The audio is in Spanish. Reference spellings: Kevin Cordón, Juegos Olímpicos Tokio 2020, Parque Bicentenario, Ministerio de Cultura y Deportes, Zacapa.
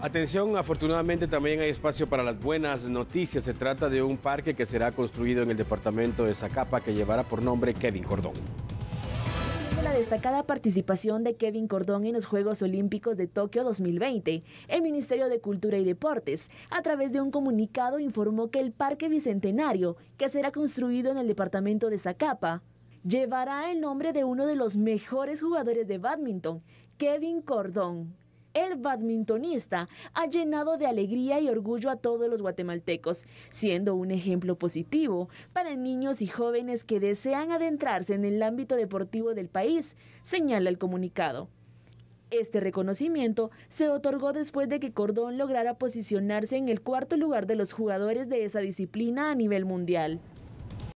Atención, afortunadamente también hay espacio para las buenas noticias. Se trata de un parque que será construido en el departamento de Zacapa que llevará por nombre Kevin Cordón. La destacada participación de Kevin Cordón en los Juegos Olímpicos de Tokio 2020, el Ministerio de Cultura y Deportes, a través de un comunicado, informó que el Parque Bicentenario, que será construido en el departamento de Zacapa, llevará el nombre de uno de los mejores jugadores de bádminton, Kevin Cordón. El badmintonista ha llenado de alegría y orgullo a todos los guatemaltecos, siendo un ejemplo positivo para niños y jóvenes que desean adentrarse en el ámbito deportivo del país, señala el comunicado. Este reconocimiento se otorgó después de que Cordón lograra posicionarse en el cuarto lugar de los jugadores de esa disciplina a nivel mundial.